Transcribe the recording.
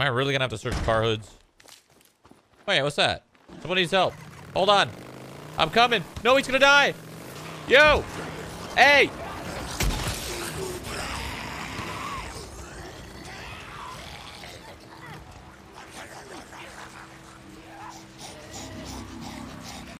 Am I really gonna have to search car hoods? Wait, what's that? Someone needs help. Hold on. I'm coming. No, he's gonna die. Yo. Hey.